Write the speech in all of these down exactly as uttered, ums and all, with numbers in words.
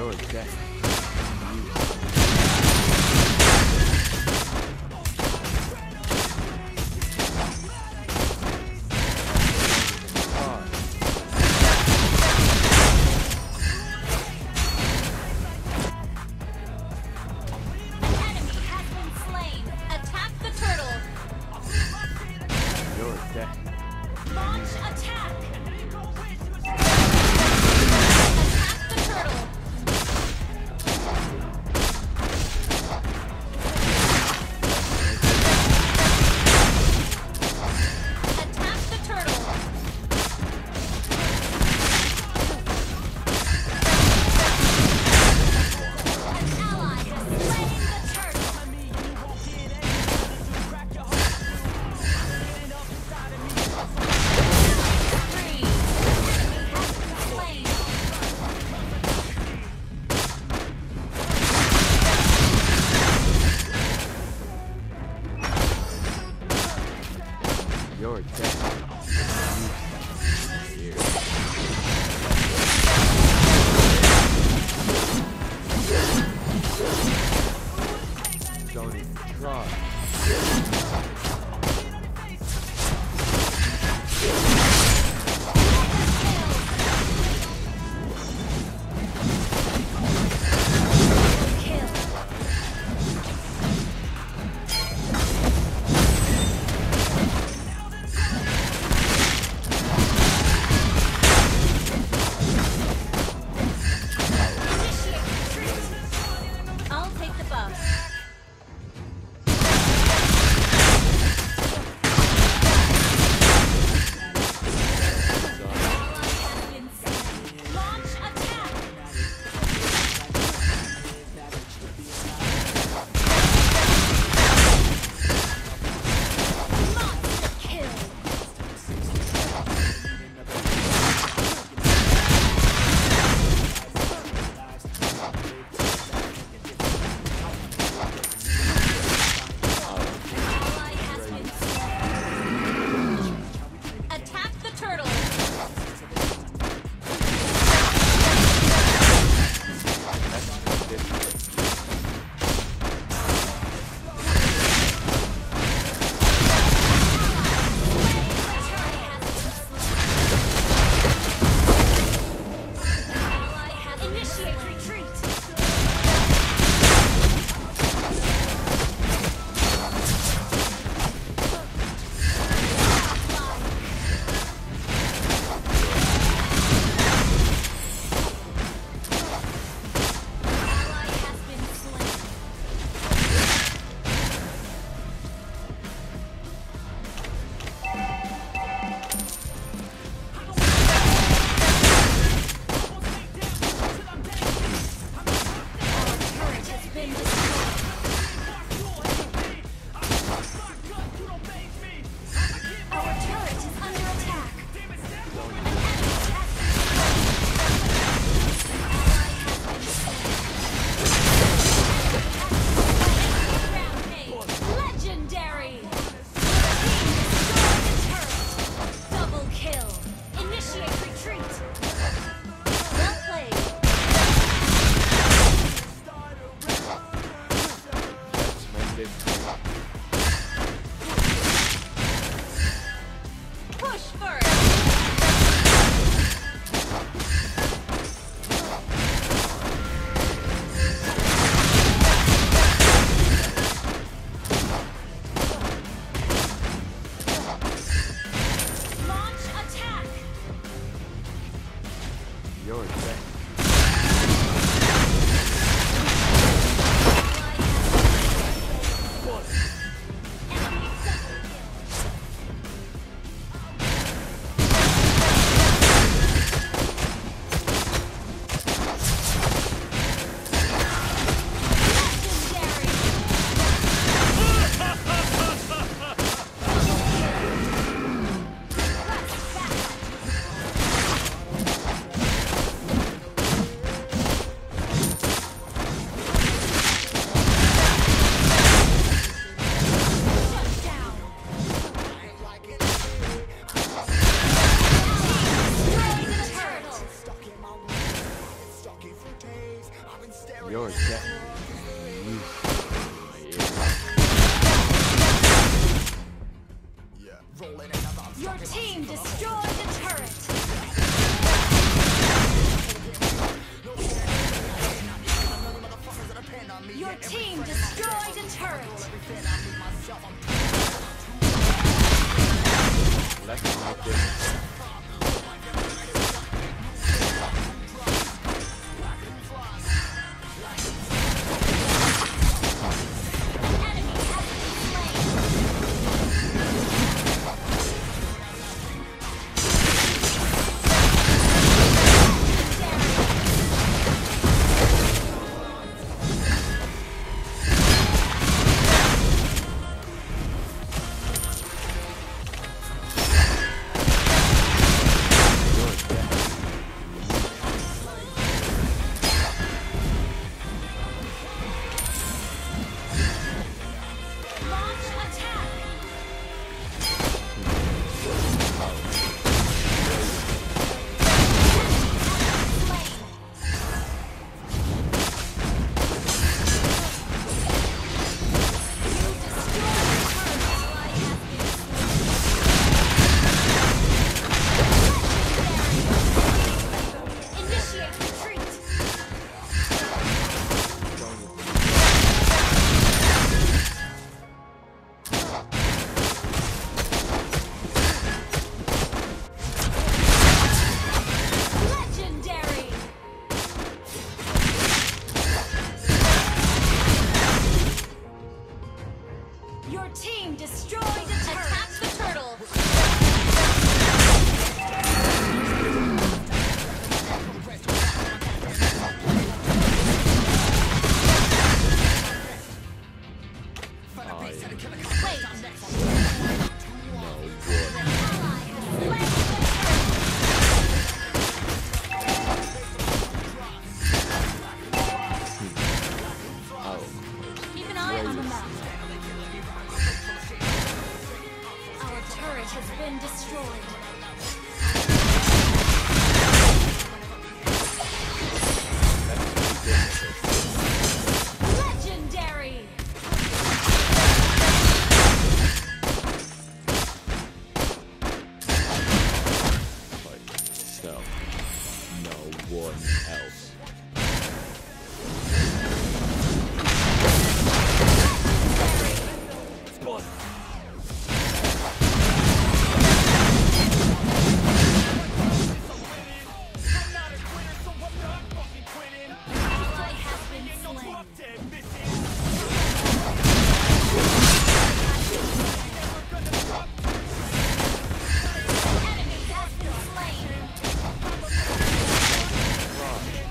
Your death is you. You're a cat. Yeah. Your team destroyed the turret. Your team destroyed the turret. Let's not do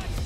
it.